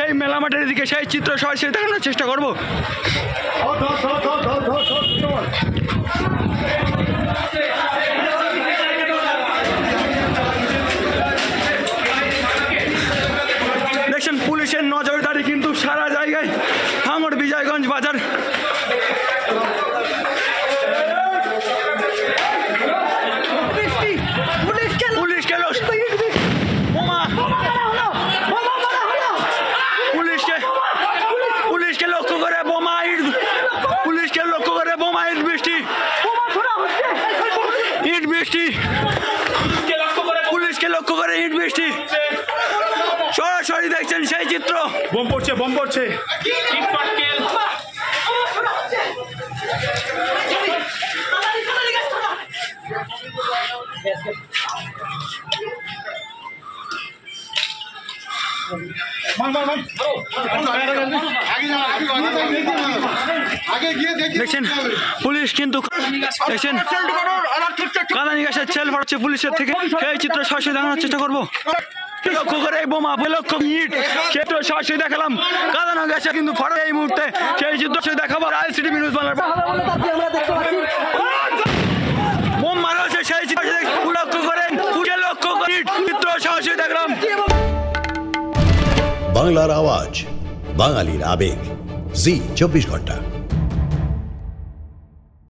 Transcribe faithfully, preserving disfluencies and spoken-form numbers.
সেই মেলামাঠের দিকে সেই চিত্র সরাসরি দেখানোর চেষ্টা করবো। দেখছেন পুলিশের নজরদারি কিন্তু সারা জায়গায় হাঙর বিজয়গঞ্জ বাজার। পুলিশকে লক্ষ্য করে ইট বৃষ্টি সরাসরি দেখছেন সেই চিত্র। বোম পড়ছে বোম পড়ছে দেখছেন পুলিশ কিন্তু দেখছেন কাদা নিকাশের ছেল পড়ছে পুলিশের থেকে। সেই চিত্র সরাসরি দেখানোর চেষ্টা করবো। লক্ষ্য করে এই বোমা লক্ষ্য ইট চিত্র সরাসরি দেখালাম কাদা নিকাশে কিন্তু ফটো এই মুহূর্তে সেই চিত্র দেখাবো। আইসিটি নিউজ বাংলার বোম মারা হচ্ছে সেই চিত্র লক্ষ্য করেন লক্ষ্য করে চিত্র সরাসরি দেখলাম। বাংলার আওয়াজ বাঙালির আবেগ জি চব্বিশ ঘন্টা।